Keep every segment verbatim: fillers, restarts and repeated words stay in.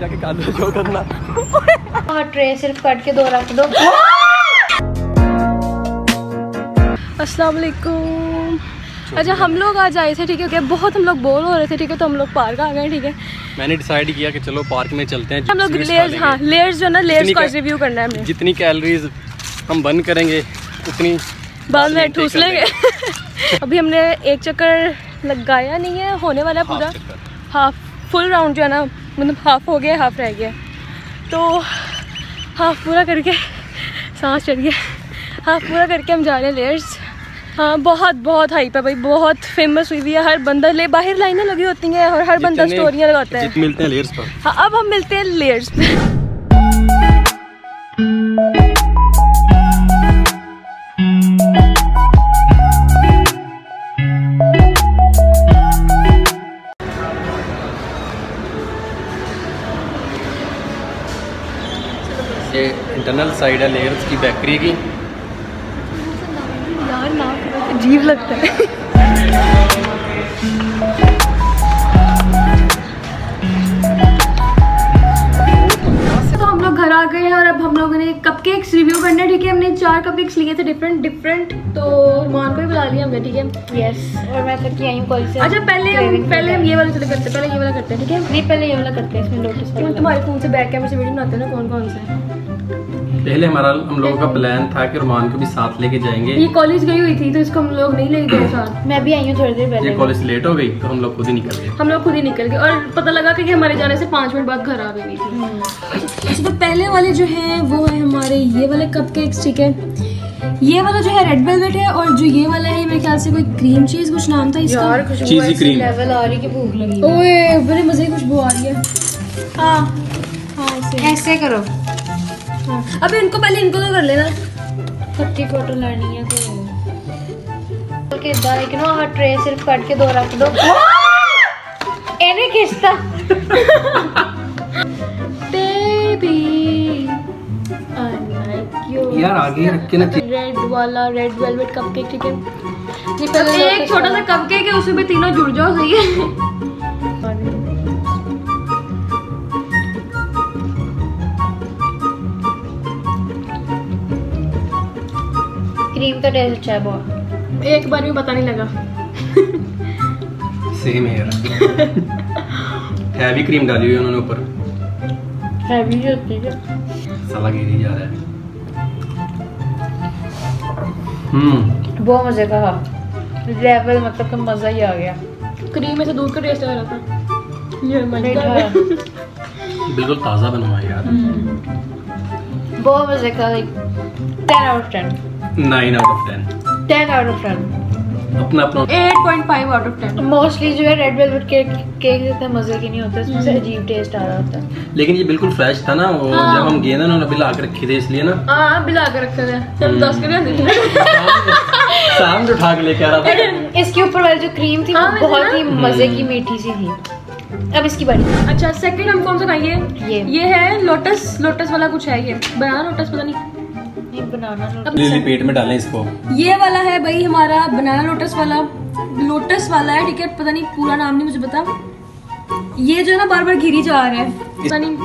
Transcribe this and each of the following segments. जाके काजू शो करना। और ट्रे सिर्फ कट के दो रख दो। अस्सलाम वालेकुम। अच्छा हम लोग आज आए थे, ठीक है, बहुत हम लोग बोर हो रहे थे, ठीक है, तो हम लोग पार्क आ गए, ठीक है। मैंने डिसाइड किया कि चलो पार्क में चलते हैं, हम लोग लेयर्स, हाँ लेयर्स जो ना लेयर्स का रिव्यू करना है। जितनी कैलोरीज हम बर्न करेंगे उतनी बाद में ठूस लेंगे। अभी हमने एक चक्कर लगाया नहीं है, होने वाला पूरा हाफ फुल राउंड जो है ना, मतलब हाफ हो गया, हाफ रह गया, तो हाफ पूरा करके सांस चढ़ गया। हाफ पूरा करके हम जा रहे हैं लेयर्स। हाँ बहुत बहुत हाइप है भाई, बहुत फेमस हुई हुई है, हर बंदा ले बाहर लाइनें लगी होती हैं और हर बंदा स्टोरियाँ लगाता है। मिलते हैं लेयर्स पर। हाँ अब हम मिलते हैं लेयर्स पर। इंटरनल साइड है लेयर्स की बेकरी की, यार ना अजीब लगता है। तो हम लोग घर आ गए हैं और अब हम लोगों ने कपकेक्स रिव्यू करना है, ठीक है। हमने चार कपकेक्स लिए थे डिफरेंट डिफरेंट, तो मान को भी बुला लिया हमने, ठीक है। यस और मैं तक आई हूं कॉल से। अच्छा पहले हम पहले हम ये वाला चले करते हैं, पहले ये वाला करते हैं, ठीक है। नहीं पहले ये वाला करते हैं, इसमें नोटिस करो। तुम्हारे फोन से बैक कैमरा से वीडियो बनाते हैं ना, कौन कौन से। पहले हमारा हम लोगों का प्लान था कि रुमान को भी साथ लेके जाएंगे। ये कॉलेज गई हुई थी तो इसको हम लोग नहीं ले गए साथ। मैं भी आई हूँ थोड़ी देर पहले, ये कॉलेज लेट हो गई तो हम लोग खुद ही निकल गए। हम लोग खुद ही निकल गए और पता लगा कि हमारे जाने से पाँच मिनट बाद घर आ गई थी। अच्छा तो पहले वाले जो हैं वो है हमारे ये वाले कपकेक्स, ठीक है। ये वाला जो है रेड वेलवेट है और जो ये वाला है मेरे ख्याल से कोई क्रीम चीज कुछ नाम था इसका। यार खुशबू ऐसी लेवल आ रही कि भूख लगी। ओए बड़े मजे की खुशबू आ रही है। हाँ हाँ ऐसे करो। हाँ। अबे इनको पहले इनको तो कर लेना। पत्ती फोटो लानी है तो के एक ना हर ट्रे सिर्फ काट के दो रख दो। एने खिंचता बेबी आई लाइक यू। यार आगे रख के ना रेड वाला रेड वेलवेट कपकेक, ठीक है। ये पहले एक छोटा सा कपकेक है, उसमें तीनों जुड़ जाओ, सही है। क्रीम तो टेस्ट अच्छा है बहुत, एक बार भी पता नहीं लगा। सेम है यार। हैवी क्रीम डाली हुई है उन्होंने ऊपर, हैवी होती है। साला गिरी जा रहा है। हम्म बहुत मजे का लेवल, मतलब कि मजा ही आ गया। क्रीम में से दूध का टेस्ट आ रहा था। ये मजा बिल्कुल ताजा बनवाया यार, बहुत मजे का। Ten out of ten. Nine out of ten. Ten out of ten. अपना अपना eight point five out of ten. Mostly जो है रेड वेलवेट केक केक जितना मजे की नहीं होता, इसमें अजीब टेस्ट आ रहा होता है। लेकिन ये बिल्कुल फ्रेश था ना वो। हाँ। जब हम गए ना उन्होंने बिला के रखे थे इसलिए ना। हाँ बिला के रखे थे जब दस के शाम जो उठा के लेके आ रहा था। इसके ऊपर वाली जो क्रीम थी वो बहुत ही मजे की मीठी सी थी। अब इसकी बारी। अच्छा सेकंड हम कौन सा खाएंगे? ये ये है लोटस, लोटस वाला कुछ है, ये बनाना लोटस पता नहीं। बनाना लोटस पेट में डालें इसको। ये वाला है भाई हमारा बनाना लोटस वाला, लोटस वाला है, ठीक है। पता नहीं पूरा नाम नहीं मुझे पता। ये जो है ना बार बार घिरी जा रहा है, पता नहीं।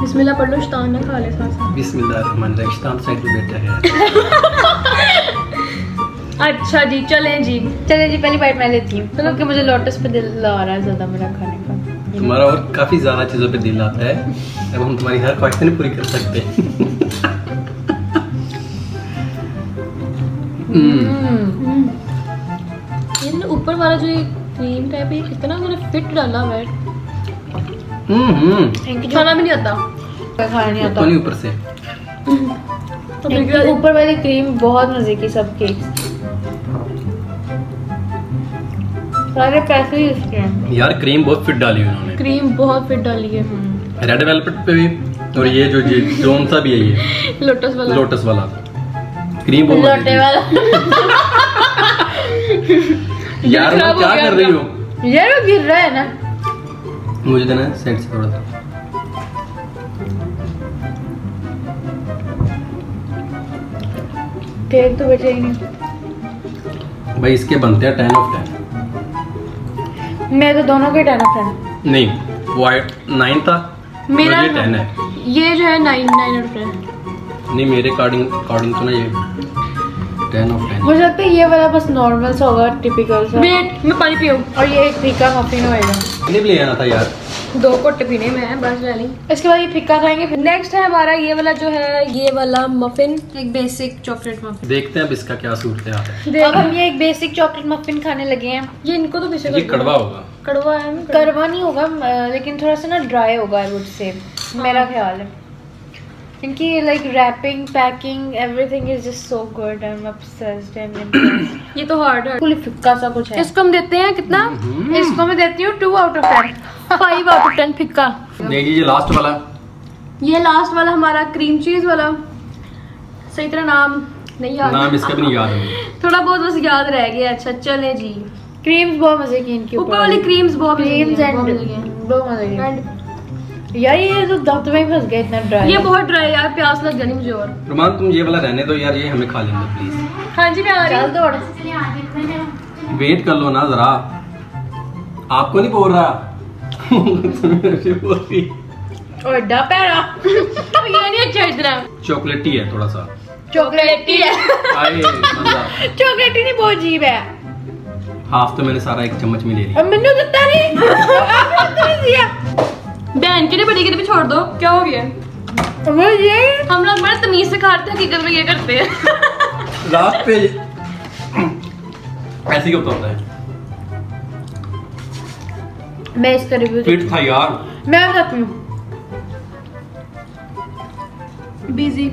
बिस्मिल्लाह पढ़ लो, शैतान ना खा ले साथ। बिस्मिल्लाह रहमान रहीम, शैतान साइड पे बैठा है। अच्छा जी चलें जी चलें जी पहली बाइट मैं लेती हूँ क्योंकि मुझे लोटस पे दिल आ रहा है ज्यादा मेरा खाने का। तुम्हारा और काफी ज्यादा चीजों पे दिल आता है, अब हम तुम्हारी हर ख्वाहिश नहीं पूरी कर सकते। ये ऊपर वाला जो क्रीम टाइप है कितना उन्होंने फिट डाला हुआ है। खाना भी नहीं आता, खाना नहीं आता ऊपर से। ऊपर वाली क्रीम बहुत मजे की। सब केक्स सारे पैसे ही इसके हैं यार। क्रीम बहुत फिट डाली है उन्होंने, क्रीम बहुत फिट डाली है। रेड वेलवेट पे भी और ये जो जोन सा भी है ये लोटस वाला, लोटस वाला क्रीम बहुत लोटे वाला। यार मैं क्या कर रही हो? यार वो गिर रहा है ना, मुझे देना साइड से थोड़ा सा। केक तो बचा ही नहीं भाई। इसके बनते हैं टेन ऑफ टेन। मैं तो दोनों के टेन है फ्रेंड। नहीं वो नाइन था, मेरा टेन है, ये जो है नाइन नाइन है फ्रेंड। नहीं मेरे अकॉर्डिंग अकॉर्डिंग तो ना ये टेन ऑफ टेन। मुझे लगता है ये वाला बस नॉर्मल सा होगा, टिपिकल सा। वेट मैं पानी पीऊँ। और ये एक फीका मफिन होएगा। नहीं भी ले आना था यार, दो कोट पीने में है बस डाली। इसके बाद ये फिक्का खाएंगे। नेक्स्ट है हमारा ये वाला जो है, ये वाला मफिन, एक बेसिक चॉकलेट मफिन। देखते हैं अब इसका क्या सूरत है। अब हम ये एक बेसिक चॉकलेट मफिन खाने लगे हैं। ये इनको तो बेसिक ये कड़वा होगा, कड़वा है, कड़वा नहीं होगा लेकिन थोड़ा सा ना ड्राई होगा आई वुड से, मेरा ख्याल है। इनकी like wrapping, packing, everything is just so good. I am obsessed and impressed. ये तो हार्ड है, फिक्का सा कुछ है। इसको हम देते हैं कितना? इसको मैं देती हूँ two out of ten, five out of ten फिक्का। देखिए ये लास्ट वाला, ये लास्ट वाला हमारा क्रीम चीज वाला। सही तरह नाम नहीं याद, नाम इसका भी नहीं याद है, थोड़ा बहुत बस याद रह गया। अच्छा चले जी, क्रीम्स बहुत मजे की इनकी, ऊपर वाली क्रीम्स बहुत मजे की यार। ये तो दांतों में फंस गया, इतना ड्राई, ये बहुत ड्राई यार, प्यास लग जानी मुझे। और रुमान तुम ये वाला रहने दो यार, ये हमें खा लेंगे प्लीज। हाँ जी मैं आ रही हूँ, वेट कर लो ना जरा। आपको नहीं बोल रहा और तो ये नहीं अच्छा, इतना चॉकलेटी है, थोड़ा सा चॉकलेटी है, चॉकलेटी नहीं बहुत अजीब है। हाफ तो मैंने सारा एक चम्मच में ले लिया, मैंने जितना नहीं दिया। बहन के लिए बड़ी के लिए भी छोड़ दो, क्या हो गया? ये हम लोग बड़े तमीज से खाते हैं, हकीकत में ये करते हैं। लास्ट पे ऐसे क्यों होता है? मैं इसका रिव्यू फिट था यार, मैं साथ में बिजी।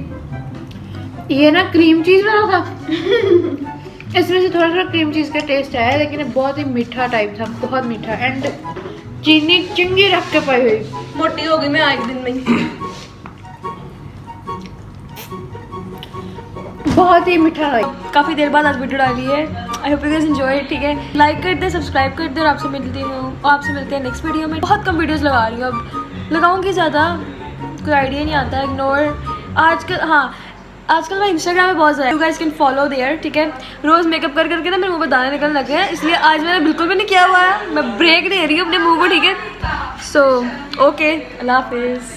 ये ना क्रीम चीज वाला था इसमें से थोड़ा थोड़ा क्रीम चीज का टेस्ट आया, लेकिन बहुत ही मीठा टाइप था, बहुत मीठा। एंड चीनी चिंगी रख के पाई हुई, मोटी हो गई मैं आज दिन में। बहुत ही मीठा लगा। काफी देर बाद आज वीडियो डाली है, I hope you guys enjoy. ठीक है, लाइक कर दे, सब्सक्राइब कर दे, और आपसे मिलती हूँ आपसे मिलते हैं नेक्स्ट वीडियो में। बहुत कम वीडियोस लगा रही हूँ, अब लगाऊंगी ज़्यादा, कोई आइडिया नहीं आता। इग्नोर आजकल, हाँ आजकल मैं इंस्टाग्राम में बहुत ज़्यादा, you guys can follow there. ठीक है, रोज़ मेकअप कर करके ना मेरे मुँह पर दाने निकलने लगे हैं, इसलिए आज मैंने बिल्कुल भी नहीं किया हुआ है, मैं ब्रेक दे रही हूँ अपने मुँह को। ठीक है, सो ओके, अल्लाह हाफिज़।